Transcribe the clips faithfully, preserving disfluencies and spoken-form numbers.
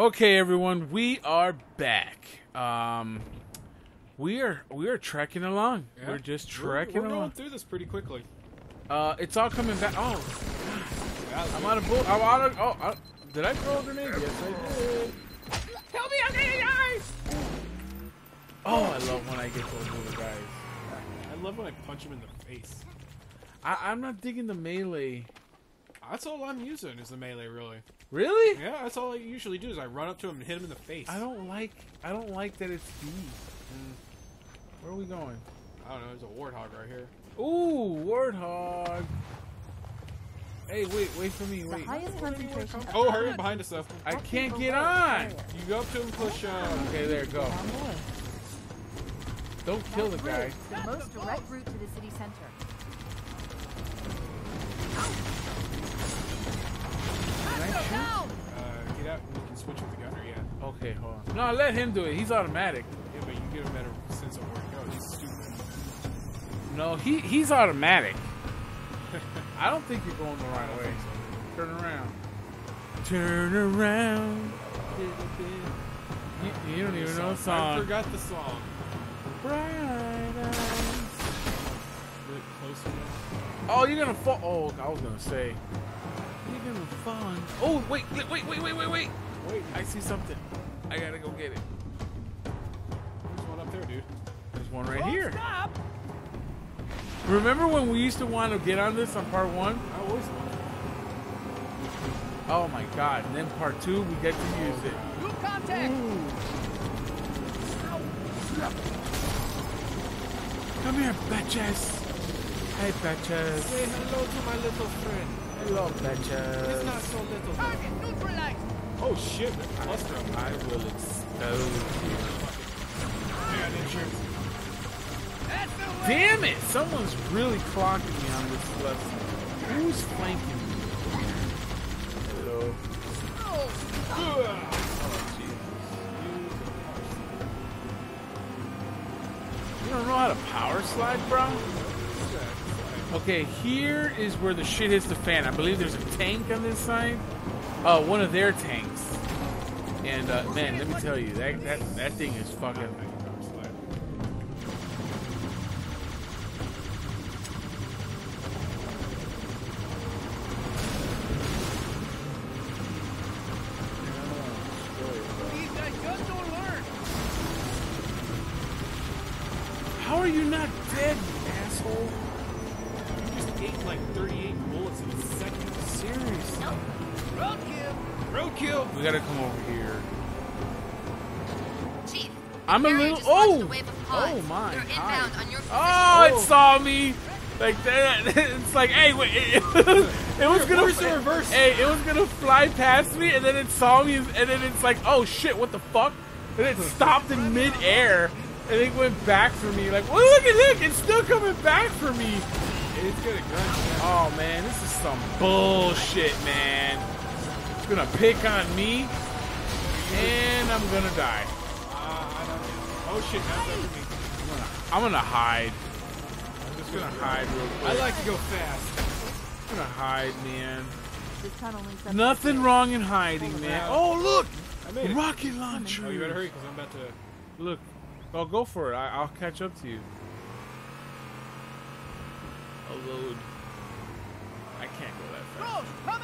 Okay, everyone, we are back. Um, we are we are trekking along. Yeah. We're just trekking we're, we're along. We're going through this pretty quickly. Uh, it's all coming back. Oh, yeah, I'm out of bull. I'm out of. Oh, I, did I throw a grenade? Yes, I did. Help me! I'm gonna die! Oh, I love when I get those little guys. I love when I punch them in the face. I, I'm not digging the melee. That's all I'm using is the melee, really. Really? Yeah, that's all I usually do is I run up to him and hit him in the face. I don't like, I don't like that it's these. Mm. Where are we going? I don't know. There's a warthog right here. Ooh, warthog. Hey, wait, wait for me. Wait. Oh, hurry! Behind us, stuff. I can't get on. You go up to him, and push. Uh... Okay, there, go. Don't kill the guy. The most direct route to the city center. Uh, get out and we can switch with the gunner, yeah. Okay, hold on. No, let him do it. He's automatic. Yeah, but you get a better sense of where he goes. He's stupid. No, he, he's automatic. I don't think you're going the right way. So. Turn around. Turn around. You, you don't even know the song. I forgot the song. Bright eyes. Really close enough. Oh, you're going to fall. Oh, I was going to say. You're gonna fall. Oh, wait, wait, wait, wait, wait, wait, wait. Wait, I see something. I gotta go get it. There's one up there, dude. There's one right oh, here. Stop. Remember when we used to want to get on this on part one? I always wanted. Oh my god. And then part two, we get to use it. Good contact. Come here, bitches. Hey, bitches. Say hello to my little friend. Hello, bitches. It's not so little. Target neutralized. Oh shit! I, I will explode you. Man, insurance. That's the way. Damn it! Someone's really clocking me on this left. Who's flanking me? Hello. Oh, oh Jesus! You don't know how to power slide, bro? Okay, here is where the shit hits the fan. I believe there's a tank on this side. Uh, one of their tanks. And, uh, man, let me tell you, that, that, that thing is fucking... How are you not dead, you asshole? Ate like thirty-eight bullets in a second. Seriously. Nope. Roadkill. Roadkill. We gotta come over here. Chief. I'm Mary a little. Oh. Wave of oh my. You're inbound on your oh, oh, it saw me. Like that. It's like, hey, wait. It, it was, it was gonna reverse the reverse. Hey, it was gonna fly past me, and then it saw me, and then it's like, oh shit, what the fuck? And it stopped in mid-air, and it went back for me. Like, well, look at look, it's still coming back for me. It's gonna oh man, this is some bullshit, man. It's gonna pick on me, and I'm gonna die. Uh, I don't know. Oh shit, that's everything. I'm, gonna, I'm gonna hide. I'm just gonna hide real quick. I like to go fast. I'm gonna hide, man. Nothing wrong in hiding, man. Oh look, I made rocket launcher. Oh, you better hurry, because I'm about to. Look, I'll go for it. I, I'll catch up to you. Load. I can't go that fast. Rose,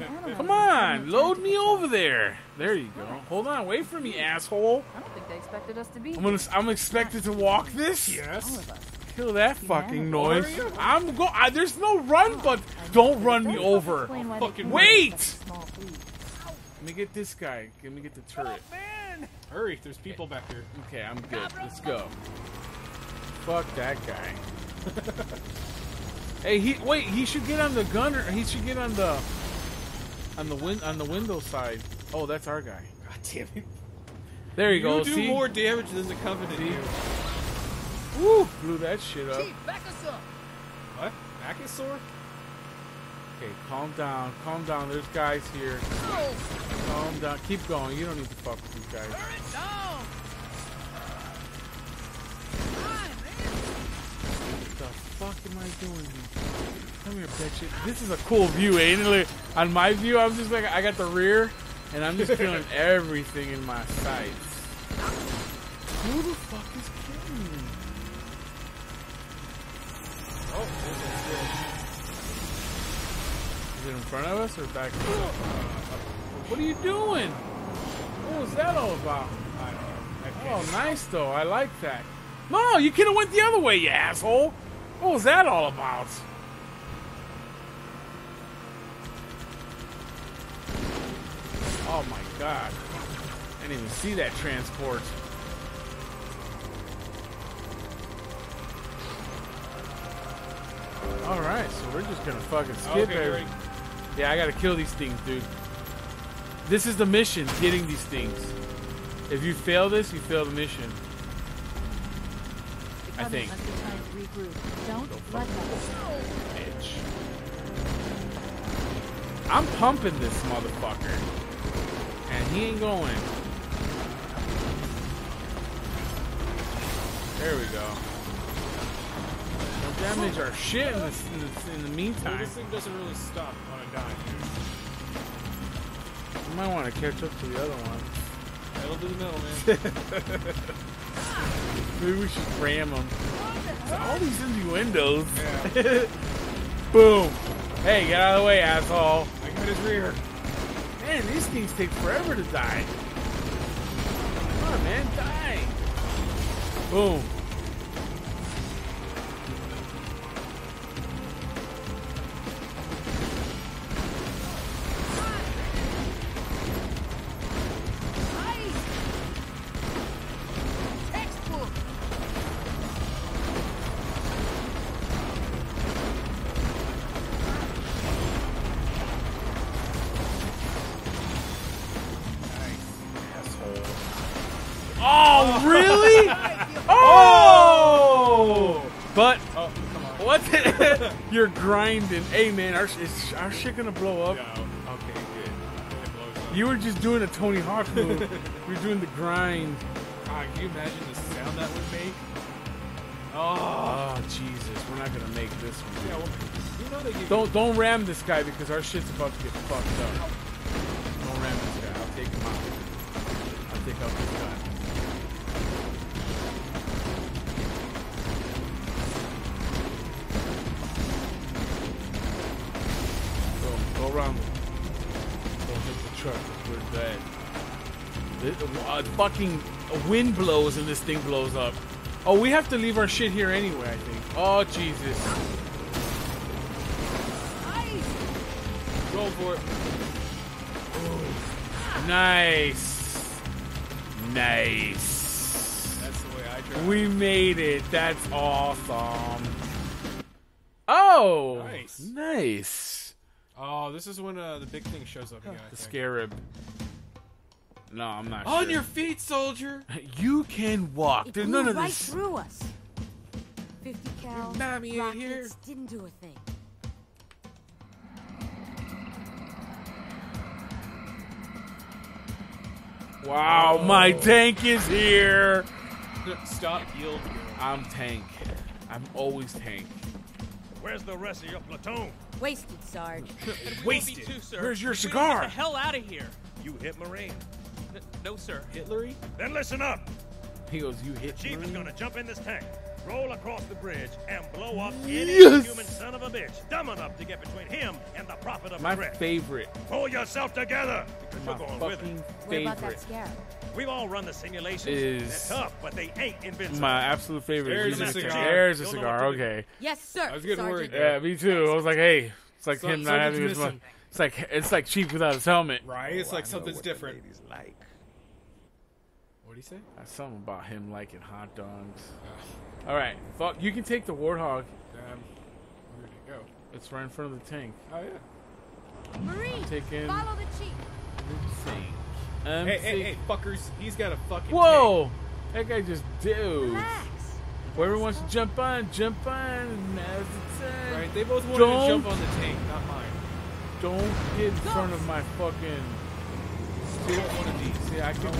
coming in. Come on, load me over there. There you go. Hold on, wait for me, asshole. I don't think they expected us to be. I'm, gonna, I'm expected to walk this. Yes. Kill that fucking noise. I'm go. I, there's no run, but don't run me over. Fucking wait. Let me get this guy. Let me get the turret. Hurry, there's people back here. Okay, I'm good. Let's go. Fuck that guy. Hey, he wait. He should get on the gunner. He should get on the on the win on the window side. Oh, that's our guy. God damn it! There you, you go. Do see? More damage than the Covenant. Woo! Blew that shit up. Chief, back us up. What? Back us up? Okay, calm down. Calm down. There's guys here. No. Calm down. Keep going. You don't need to fuck with these guys. Turn it down. What the fuck am I doing here? Come here, bitch. This is a cool view, ain't it? On my view, I'm just like, I got the rear, And I'm just killing everything in my sights. Who the fuck is killing me? Oh, is it in front of us or back? What are you doing? What was that all about? I don't know. Oh, nice though. I like that. No, you could have went the other way, you asshole. What was that all about? Oh my god. I didn't even see that transport. Alright, so we're just gonna fucking skip okay, everything. Yeah, I gotta kill these things, dude. This is the mission, getting these things. If you fail this, you fail the mission. I think. Don't let bitch. I'm pumping this motherfucker. And he ain't going. There we go. Don't damage our shit in the, in the, in the meantime. This thing doesn't really stop on a dime. You might want to catch up to the other one. That'll do the middle, man. Maybe we should ram them. All these innuendos. Yeah. Boom. Hey, get out of the way, asshole. I got his rear. Man, these things take forever to die. Come on, man, die. Boom. You're grinding. Hey man, our, is our shit gonna blow up? No. Okay, good. It blows up. You were just doing a Tony Hawk move. You were doing the grind. God, can you imagine the sound that would make? Oh, oh Jesus, we're not gonna make this one. Yeah, well, you know they don't don't ram this guy because our shit's about to get fucked up. Don't ram this guy. I'll take him out. I'll take out this guy. Around them. Don't hit the truck, we're dead. It, uh, fucking wind blows and this thing blows up. Oh, we have to leave our shit here anyway, I think. Oh, Jesus. Roll for it. Oh. Nice. Nice. That's the way I drive. We made it. That's awesome. Oh. Nice. Nice. Oh, this is when uh, the big thing shows up. Here, the Scarab. No, I'm not On sure. On your feet, soldier! You can walk. It There's none of right this. Through us. fifty cal mommy in here. Didn't do a thing. Wow, oh. My tank is here. Stop, yield. I'm tank. I'm always tank. Where's the rest of your platoon? Wasted, Sarge. Wasted? Too, sir. Where's your cigar? Get the hell out of here. You hit Marine. N no, sir. Hitlery? Then listen up. He goes, you hit Chief Marine? Is going to jump in this tank, roll across the bridge, and blow up any yes. human son of a bitch dumb enough to get between him and the profit of my the favorite. Pull yourself together. Because my you're going with it. What about that scare? We've all run the simulations. Is They're tough, but they ain't invincible. My absolute favorite. There's a cigar. There's a cigar. Okay. Yes, sir. I was getting Sergeant. worried. Yeah, me too. I was like, hey, it's like so, him not having his money. It's like it's like Chief without his helmet. Right. It's oh, like I something's different. Like. What do you say? Uh, something about him liking hot dogs. Gosh. All right. Fuck. You can take the Warthog. Um, where did it go? It's right in front of the tank. Oh yeah. Marine, taking. Follow the Chief. Insane. Um, hey, hey, hey, fuckers! He's got a fucking. Whoa! Tank. That guy just dudes. Whoever wants to jump on, jump on. Now's the time. Right? They both wanted Don't. to jump on the tank, not mine. Don't get in front of my fucking. See, one of these. See, I can.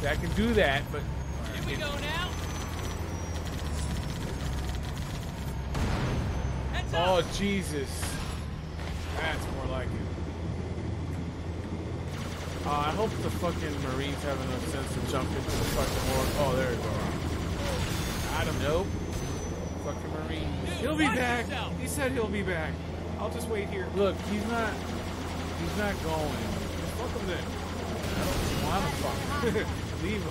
See, I can do that, but. Here we go now. Heads up. Oh Jesus! That's more like it. Uh, I hope the fucking Marines have enough sense to jump into the fucking war. Oh, there you go. I don't know. Fucking Marine. He'll be back. He said he'll be back. I'll just wait here. Look, he's not. He's not going. Fuck him then. I don't want to fuck him. Leave him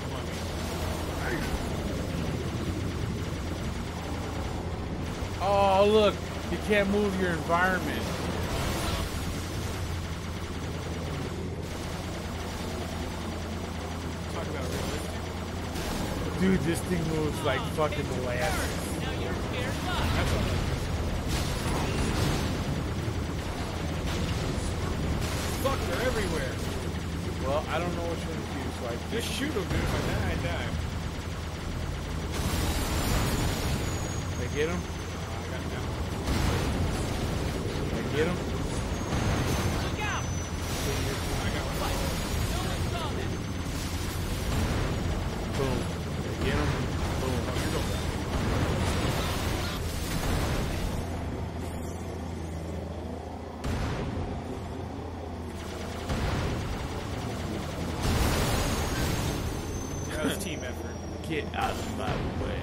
on me. Oh, look. You can't move your environment. Dude, this thing moves like fucking the last. Now you're scared fuck. Fuck, they're everywhere. Well, I don't know which one to use. Like, just shoot them, dude. By then I die. Did I get him? Oh, I got down. Did I get him? Look out! I got one. No one saw them. Boom. Did I get him? Boom. Oh, you're going back. That was team effort. Get out of my way.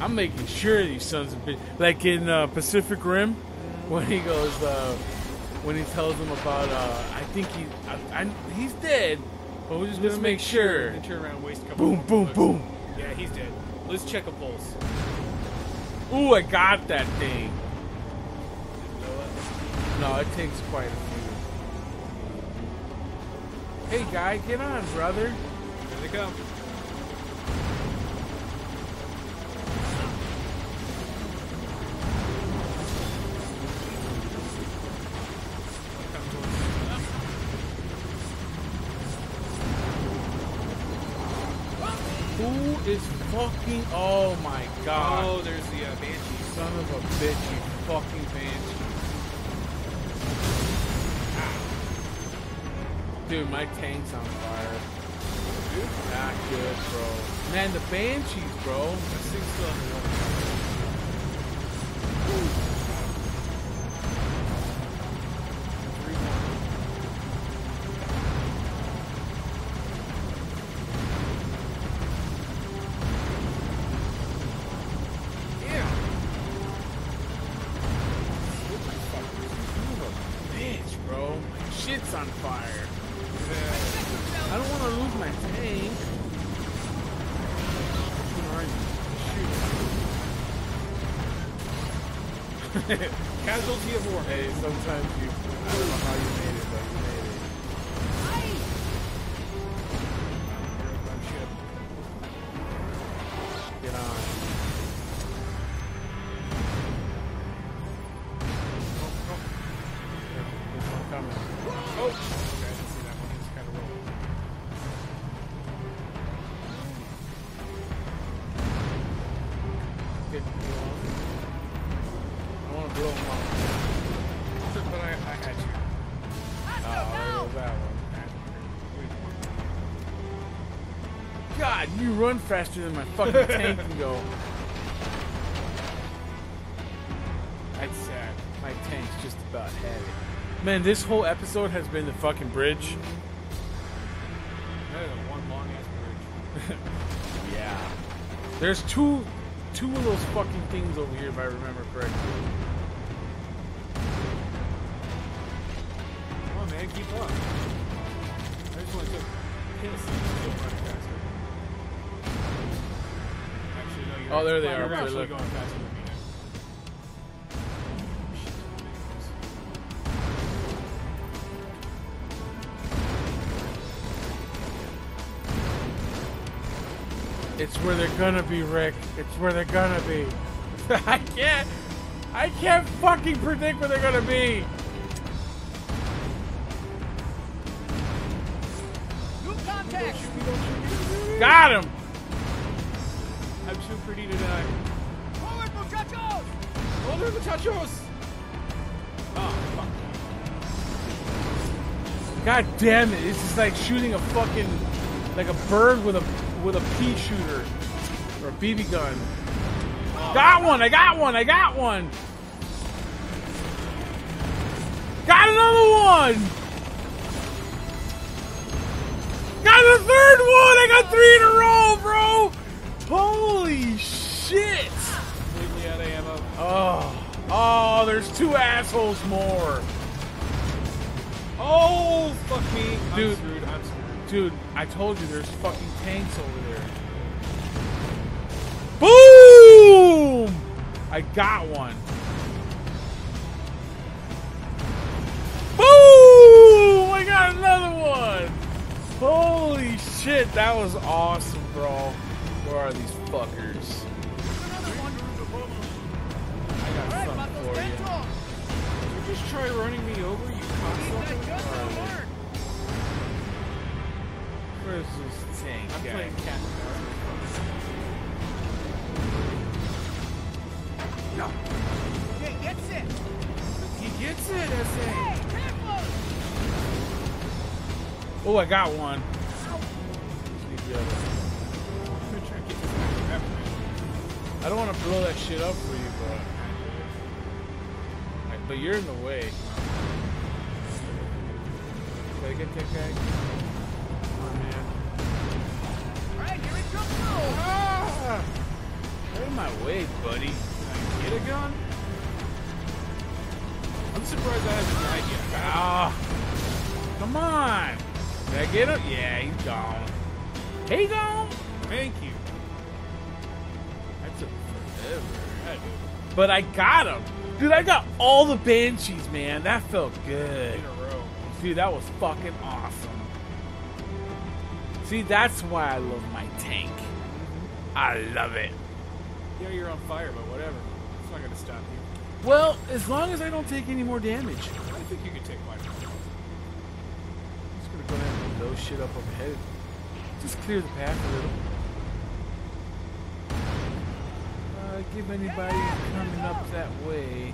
I'm making sure these sons of bitches, like in uh, Pacific Rim, when he goes, uh, when he tells them about, uh, I think he, I, I, he's dead, but we're just gonna make sure. And turn around and waste a couple. Boom, boom, looks. Boom. Yeah, he's dead. Let's check a pulse. Ooh, I got that thing. No, it takes quite a few. Hey, guy, get on, brother. Here they come. Is fucking, oh my god. Oh, there's the uh, Banshee. Son of a bitch, you fucking Banshee. Ah. Dude, my tank's on fire. Dude? Not good, bro. Man, the Banshees, bro. This thing's still on the shit's on fire. Yeah. I don't want to lose my tank. Shoot. Casualty of war. Hey, sometimes you. I don't know how you made it, but you made it. Aye. Get on. God, you run faster than my fucking tank can go. That's sad. My tank's just about had it. Man, this whole episode has been the fucking bridge. That is a one long ass bridge. Yeah. There's two, two of those fucking things over here, if I remember correctly. Come on, man, keep up. I just want to piss. Oh, there they are. They're actually going faster than me now. It's where they're gonna be, Rick. It's where they're gonna be. I can't. I can't fucking predict where they're gonna be. New contact. Got him. I'm too pretty to die. Forward, muchachos! Older muchachos! Oh, fuck. God damn it! This is like shooting a fucking, like a bird with a with a pea shooter or a B B gun. Oh. Got one! I got one! I got one! one! Got the third one! I got three in a row, bro! Holy shit! Completely out of ammo. Oh. Oh, there's two assholes more. Oh, fuck me. Dude, I'm screwed. I'm screwed. Dude, I told you there's fucking tanks over there. Boom! I got one. Boom! I got another one. Holy shit, that was awesome, bro. Where are these fuckers? Just try running me over, you cocksucker. Where's this tank? I'm guy? playing Captain Marvel. No. He gets it. He gets it, S A. Hey, oh, I got one. I'm gonna try to get this back to I don't want to blow that shit up for you, bro. But you're in the way. Gotta get that guy. Come on, man. Alright, here it comes. Ah! Get in my way, buddy. Can I get a gun? I'm surprised I haven't died yet. Ah! Come on! Did I get him? Yeah, he's gone. Hey, gone! Thank you. That took forever. I did. But I got him! Dude, I got all the Banshees, man. That felt good. In a row. Dude, that was fucking awesome. See, that's why I love my tank. I love it. Yeah, you're on fire, but whatever. It's not gonna stop you. Well, as long as I don't take any more damage. I think you can take my damage. I'm just gonna go ahead and blow shit up overhead. Just clear the path a little. Give anybody coming up that way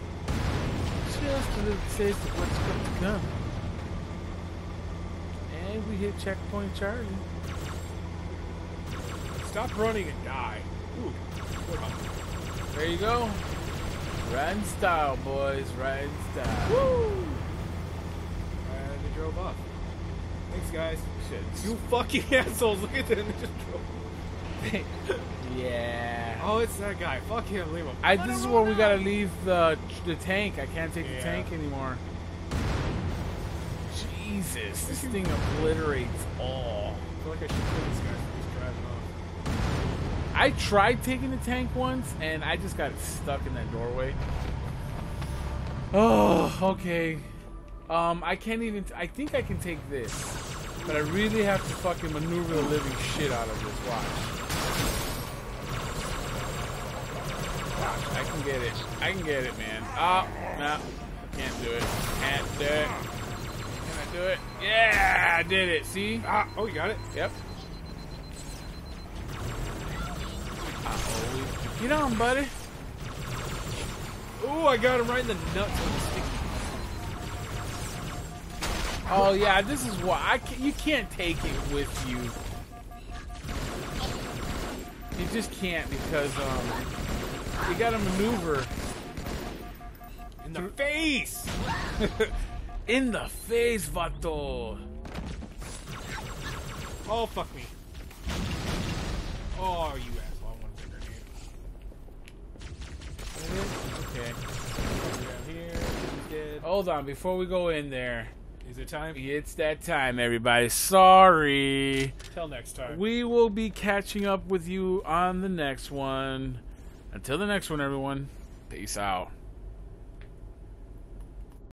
just a little taste of what's going to come. And we hit checkpoint Charlie. Stop running and die. Ooh, what there you go. Riding style, boys. Riding style. Woo! And they drove off. Thanks, guys. Shit. You fucking assholes. Look at them. They just drove off. Yeah. Oh, it's that guy. Fuck him. Leave him. I, this is where we gotta leave the the tank. I can't take yeah. the tank anymore. Jesus, this thing obliterates all. I feel like I should kill this guy for just driving off. I tried taking the tank once, and I just got stuck in that doorway. Oh, okay. Um, I can't even. I think I can take this, but I really have to fucking maneuver the living shit out of this. Watch. I can get it. I can get it, man. Oh, no. Can't do it. Can't do it. Can I do it? Yeah, I did it. See? Ah, oh, you got it? Yep. Uh-oh. Get on, buddy. Ooh, I got him right in the nuts with the sticky. Oh, yeah, this is why. I can't, you can't take it with you. You just can't because, um... you gotta maneuver in the face. In the face, vato. Oh fuck me. Oh, you asshole! I want to take a grenade. Okay. Down here. Hold on, before we go in there. Is it time? It's that time, everybody. Sorry. Till next time. We will be catching up with you on the next one. Until the next one, everyone, peace out.